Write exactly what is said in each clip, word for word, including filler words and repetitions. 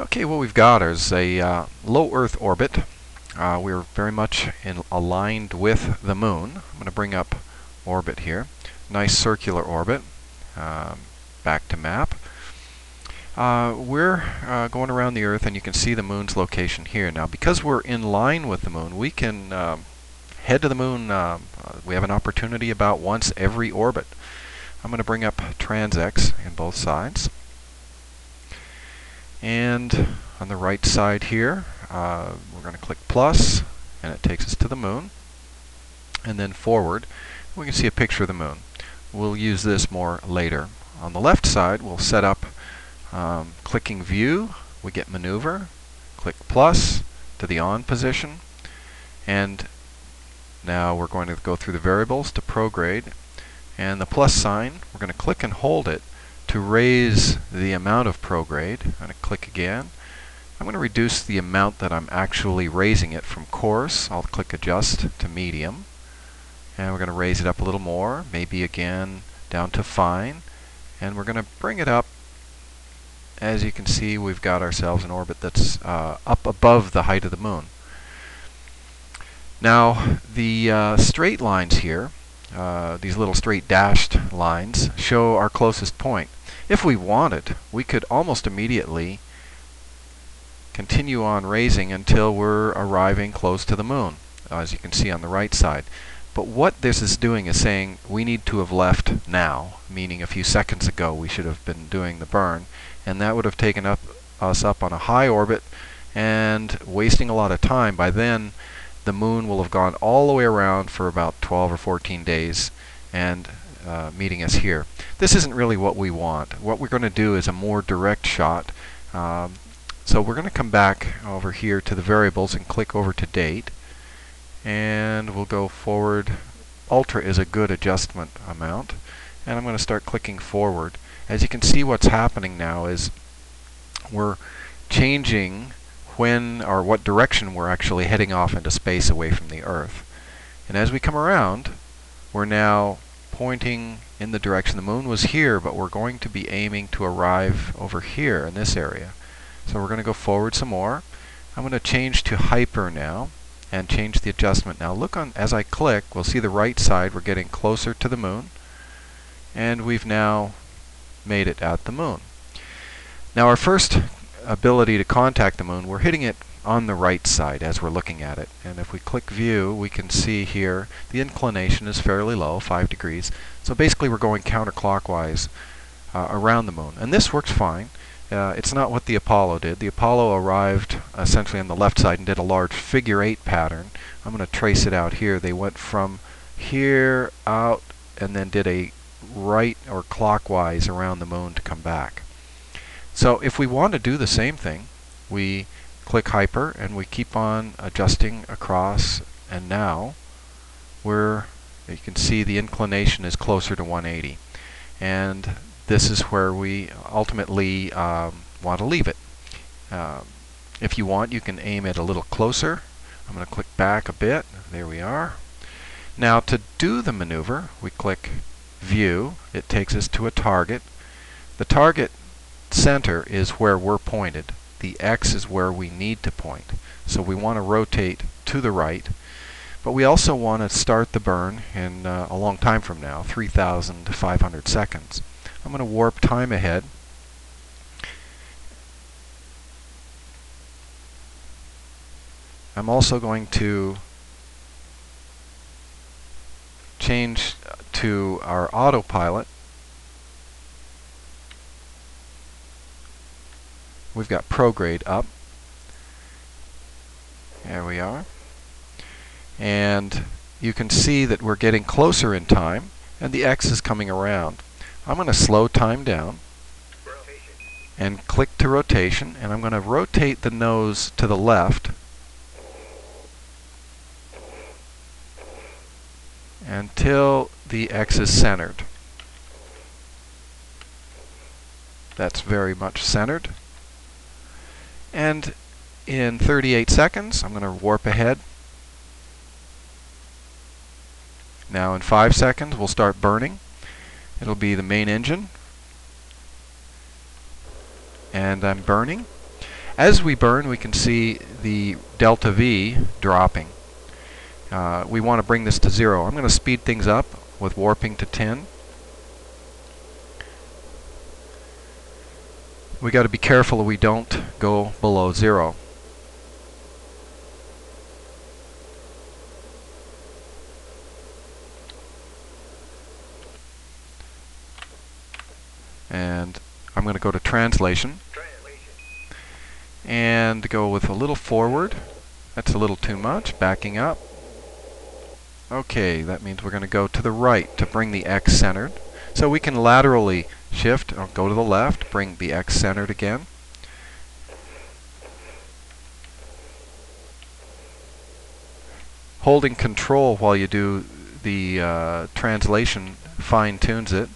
Okay, what we've got is a uh, low Earth orbit. Uh, we're very much in aligned with the moon. I'm going to bring up orbit here. Nice circular orbit. Um, back to map. Uh, we're uh, going around the Earth, and you can see the moon's location here. Now, because we're in line with the moon, we can um, head to the moon. Um, we have an opportunity about once every orbit. I'm going to bring up TransX in both sides. And on the right side here, uh, we're going to click plus, and it takes us to the moon. And then forward, we can see a picture of the moon. We'll use this more later. On the left side, we'll set up um, clicking view. We get maneuver. Click plus to the on position. And now we're going to go through the variables to prograde. And the plus sign, we're going to click and hold it to raise the amount of prograde. I'm going to click again. I'm going to reduce the amount that I'm actually raising it from coarse. I'll click adjust to medium. And we're going to raise it up a little more, maybe again down to fine. And we're going to bring it up. As you can see, we've got ourselves an orbit that's uh, up above the height of the moon. Now, the uh, straight lines here, Uh, these little straight dashed lines, show our closest point. If we wanted, we could almost immediately continue on raising until we're arriving close to the moon, as you can see on the right side. But what this is doing is saying we need to have left now, meaning a few seconds ago we should have been doing the burn, and that would have taken up, us up on a high orbit and wasting a lot of time. By then, the moon will have gone all the way around for about twelve or fourteen days and uh, meeting us here. This isn't really what we want. What we're going to do is a more direct shot. Um, so we're going to come back over here to the variables and click over to date. And we'll go forward. Ultra is a good adjustment amount. And I'm going to start clicking forward. As you can see, what's happening now is we're changing when or what direction we're actually heading off into space away from the Earth. And as we come around, we're now pointing in the direction the moon was here, but we're going to be aiming to arrive over here in this area. So we're going to go forward some more. I'm going to change to hyper now and change the adjustment. Now look on, as I click, we'll see the right side, we're getting closer to the moon, and we've now made it at the moon. Now our first ability to contact the moon, we're hitting it on the right side as we're looking at it. And if we click view, we can see here the inclination is fairly low, five degrees. So basically we're going counterclockwise uh, around the moon. And this works fine. Uh, it's not what the Apollo did. The Apollo arrived essentially on the left side and did a large figure eight pattern. I'm going to trace it out here. They went from here out and then did a right or clockwise around the moon to come back. So if we want to do the same thing, we click hyper and we keep on adjusting across, and now we're, you can see the inclination is closer to one eighty. And this is where we ultimately um, want to leave it. Um, if you want, you can aim it a little closer. I'm going to click back a bit. There we are. Now to do the maneuver, we click view. It takes us to a target. The target center is where we're pointed. The X is where we need to point. So we want to rotate to the right, but we also want to start the burn in uh, a long time from now, three thousand to five hundred seconds. I'm going to warp time ahead. I'm also going to change to our autopilot. We've got prograde up. There we are. And you can see that we're getting closer in time, and the X is coming around. I'm going to slow time down rotation. And click to rotation, and I'm going to rotate the nose to the left until the X is centered. That's very much centered. And in thirty-eight seconds, I'm going to warp ahead. Now in five seconds, we'll start burning. It'll be the main engine. And I'm burning. As we burn, we can see the delta V dropping. Uh, we want to bring this to zero. I'm going to speed things up with warping to ten. We got to be careful we don't go below zero. And I'm going to go to translation and go with a little forward. That's a little too much. Backing up. Okay, that means we're going to go to the right to bring the X centered. So we can laterally shift, or go to the left, bring the X centered again. Holding control while you do the uh, translation fine-tunes it.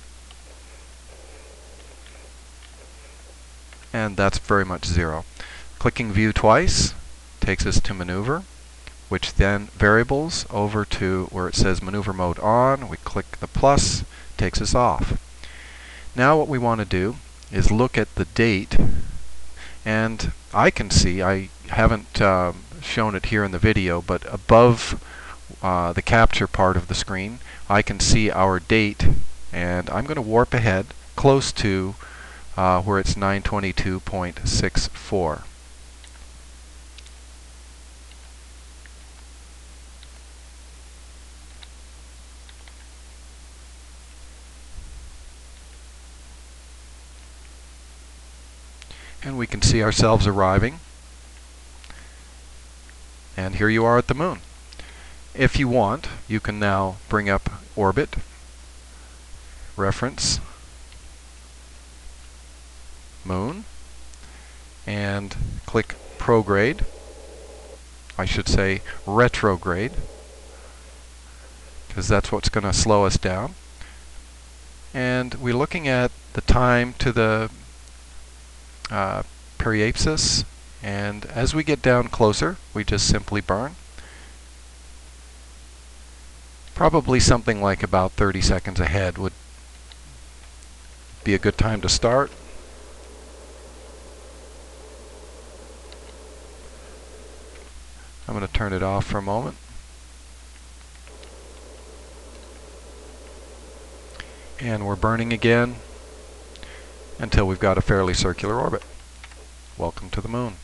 And that's very much zero. Clicking view twice takes us to maneuver, which then variables over to where it says maneuver mode on. We click the plus, takes us off. Now what we want to do is look at the date, and I can see, I haven't uh, shown it here in the video, but above uh, the capture part of the screen, I can see our date, and I'm going to warp ahead close to Uh, where it's nine twenty-two point six four. And we can see ourselves arriving. And here you are at the moon. If you want, you can now bring up orbit, reference, moon, and click prograde, I should say retrograde, because that's what's going to slow us down. And we're looking at the time to the uh, periapsis, and as we get down closer, we just simply burn. Probably something like about thirty seconds ahead would be a good time to start. I'm going to turn it off for a moment. And we're burning again until we've got a fairly circular orbit. Welcome to the moon.